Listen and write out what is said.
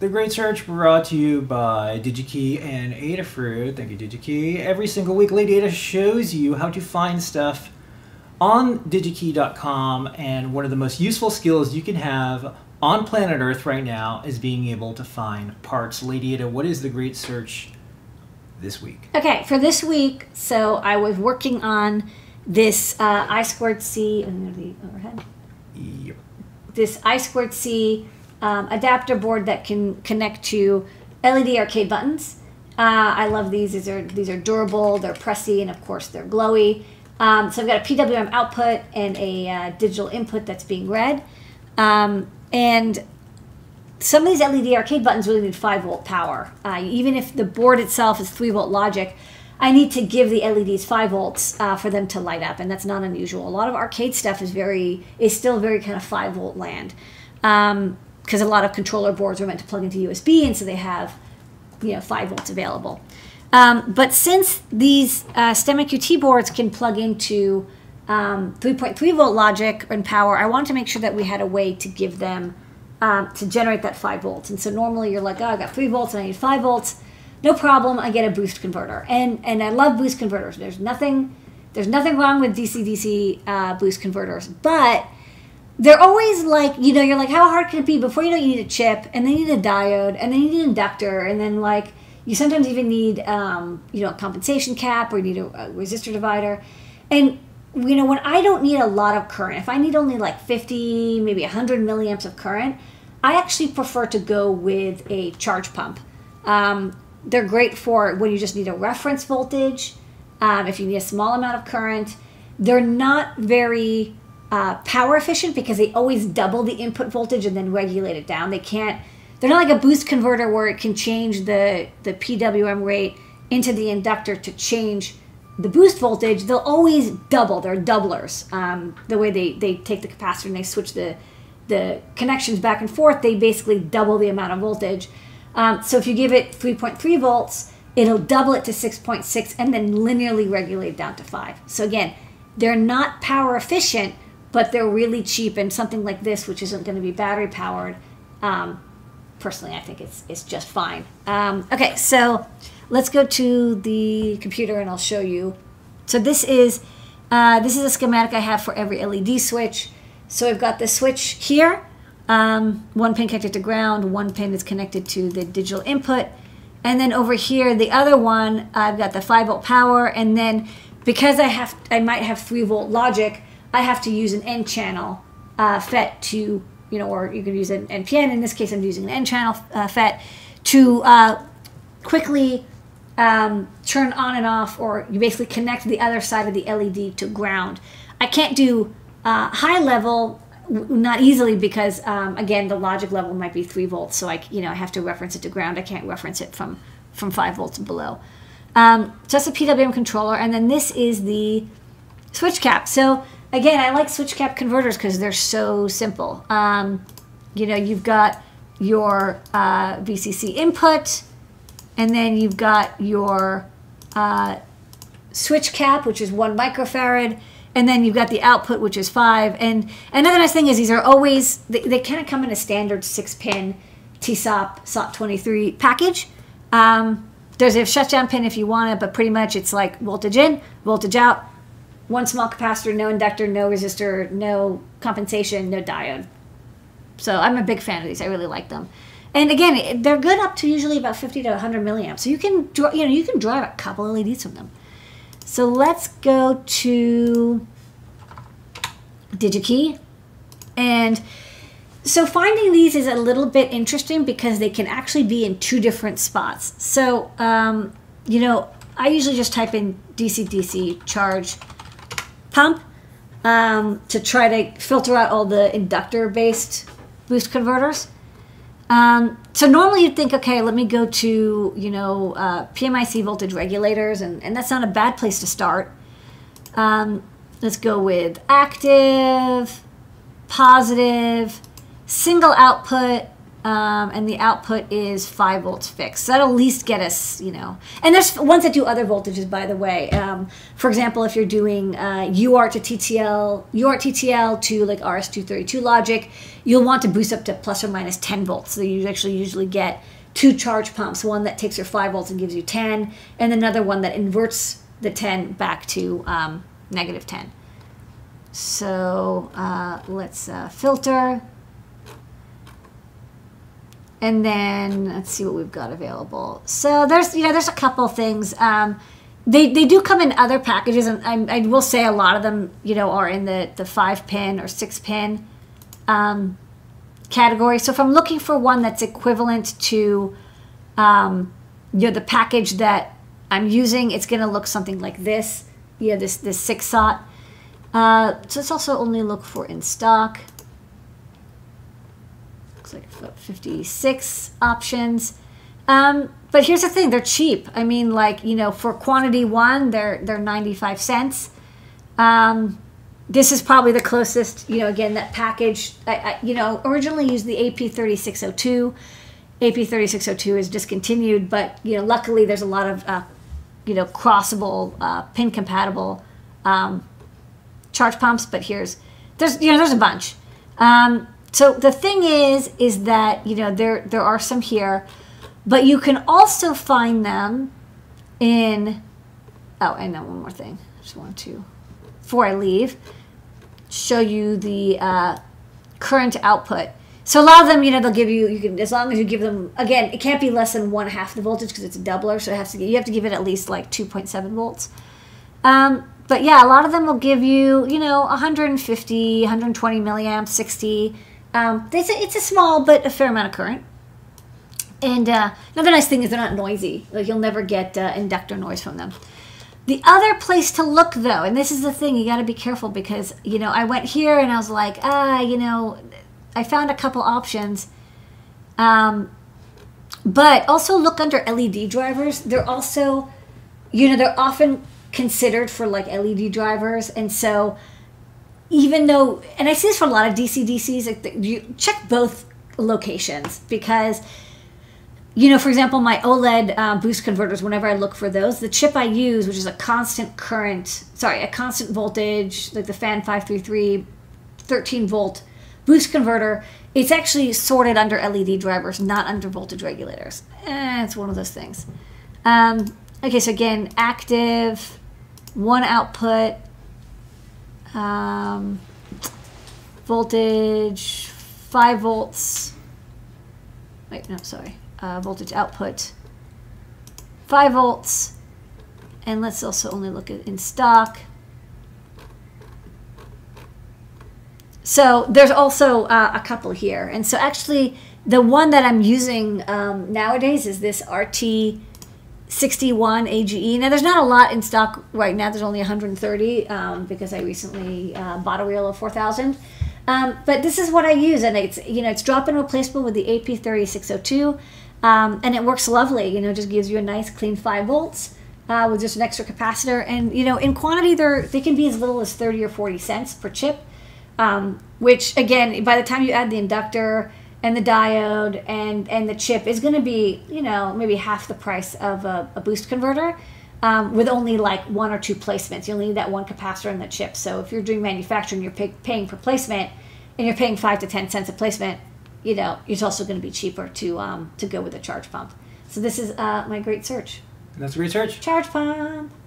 The Great Search brought to you by Digikey and Adafruit. Thank you, Digikey. Every single week, Lady Ada shows you how to find stuff on digikey.com, and one of the most useful skills you can have on planet Earth right now is being able to find parts. Lady Ada, what is the Great Search this week? Okay, for this week, so I was working on this I squared C, and there's the overhead. Yep. This I squared C adapter board that can connect to LED arcade buttons. I love these. These are durable, they're pressy, and of course they're glowy. So I've got a PWM output and a digital input that's being read. And some of these LED arcade buttons really need 5-volt power. Even if the board itself is 3-volt logic, I need to give the LEDs 5 volts for them to light up, and that's not unusual. A lot of arcade stuff is still very kind of 5-volt land. Because a lot of controller boards are meant to plug into USB, and so they have, 5 volts available. But since these STEMI QT boards can plug into 3.3-volt logic and power, I wanted to make sure that we had a way to give them, to generate that 5 volts. And so normally you're like, oh, I got 3 volts and I need 5 volts. No problem, I get a boost converter. And I love boost converters. There's nothing wrong with DC DC boost converters, but they're always like, you're like, how hard can it be? Before you know, you need a chip, and then you need a diode, and then you need an inductor, and then you sometimes even need, a compensation cap, or you need a resistor divider. And, when I don't need a lot of current, if I need only 50, maybe 100 milliamps of current, I actually prefer to go with a charge pump. They're great for when you just need a reference voltage, if you need a small amount of current. They're not very power efficient because they always double the input voltage and then regulate it down. They're not like a boost converter where it can change the PWM rate into the inductor to change the boost voltage. They'll always double. They're doublers. The way they take the capacitor and they switch the connections back and forth, they basically double the amount of voltage. So if you give it 3.3 volts, it'll double it to 6.6 and then linearly regulate down to 5. So again, they're not power efficient, but they're really cheap, and something like this, which isn't going to be battery powered, personally, I think it's just fine. Okay, so let's go to the computer and I'll show you. So this is a schematic I have for every LED switch. So I've got the switch here. One pin connected to ground, one pin is connected to the digital input. And then over here, the other one, I've got the 5-volt power. And then because I might have 3-volt logic, I have to use an N-channel FET to, or you could use an NPN. In this case, I'm using an N-channel FET to quickly turn on and off, or you basically connect the other side of the LED to ground. I can't do high level, not easily, because again, the logic level might be 3 volts. So I have to reference it to ground. I can't reference it from 5 volts below. So that's a PWM controller. And then this is the switch cap. So again, I like switch cap converters because they're so simple. You've got your VCC input, and then you've got your switch cap, which is 1 microfarad, and then you've got the output, which is 5. And another nice thing is these are always, they kind of come in a standard 6-pin TSOP SOT23 package. There's a shutdown pin if you want it, but pretty much it's like voltage in, voltage out, 1 small capacitor, no inductor, no resistor, no compensation, no diode. So I'm a big fan of these. I really like them. And again, they're good up to usually about 50 to 100 milliamps. So you can drive a couple LEDs from them. So let's go to Digikey. And so finding these is a little bit interesting because they can actually be in 2 different spots. So, I usually just type in DC DC charge pump to try to filter out all the inductor-based boost converters. So normally you'd think, okay, let me go to, PMIC voltage regulators, and that's not a bad place to start. Let's go with active, positive, single output, And the output is 5 volts fixed. So that'll at least get us, you know. And there's ones that do other voltages, by the way. For example, if you're doing UART to TTL, UART TTL to like RS-232 logic, you'll want to boost up to plus or minus 10 volts. So you actually usually get two charge pumps, one that takes your 5 volts and gives you 10, and another one that inverts the 10 back to negative 10. So let's filter. And then let's see what we've got available. So there's, you know, there's a couple things. They do come in other packages, and I will say a lot of them, you know, are in the 5-pin or 6-pin category. So if I'm looking for one that's equivalent to, you know, the package that I'm using, it's going to look something like this. Yeah, this 6-SOT. So let's also only look for in stock. Like 56 options, but here's the thing, they're cheap. I mean, like, you know, for quantity one, they're 95 cents. This is probably the closest, you know, again, that package. I you know, originally used the AP3602. AP3602 is discontinued, but, you know, luckily there's a lot of you know, crossable pin compatible charge pumps. But there's you know, there's a bunch. So the thing is that, you know, there are some here, but you can also find them in, oh, I know one more thing. I just want to, before I leave, show you the current output. So a lot of them, you know, they'll give you, as long as you give them, again, it can't be less than 1/2 the voltage because it's a doubler, so it has to, you have to give it at least like 2.7 volts. But yeah, a lot of them will give you, you know, 150, 120 milliamps, 60. It's a small but a fair amount of current. And another nice thing is they're not noisy. Like, you'll never get inductor noise from them. The other place to look, though, and this is the thing, you got to be careful because, you know, I went here and I was like, you know, I found a couple options. But also look under LED drivers. They're also, you know, they're often considered for like LED drivers, and so even though, and I see this for a lot of DC DCs, like you check both locations because, you know, for example, my OLED boost converters, whenever I look for those, the chip I use, which is a constant current, sorry, a constant voltage, like the Fan 533 13 volt boost converter, it's actually sorted under LED drivers, not under voltage regulators. It's one of those things. Okay, so again, active. One output, voltage 5 volts. Wait, no, sorry. Voltage output 5 volts, and let's also only look at in stock. So there's also a couple here, and so actually the one that I'm using nowadays is this RT 61AGE. Now, there's not a lot in stock right now. There's only 130 because I recently bought a wheel of 4,000. But this is what I use, and it's, you know, it's drop-in replaceable with the AP3602, and it works lovely. You know, it just gives you a nice clean 5 volts with just an extra capacitor. And, you know, in quantity, they can be as little as 30 or 40 cents per chip, which, again, by the time you add the inductor and the diode and the chip, is going to be, you know, maybe half the price of a boost converter, with only like 1 or 2 placements. You'll need that one capacitor and the chip. So if you're doing manufacturing, you're paying per placement, and you're paying 5 to 10 cents a placement. You know, it's also going to be cheaper to go with a charge pump. So this is my great search. And that's a great search. Charge pump.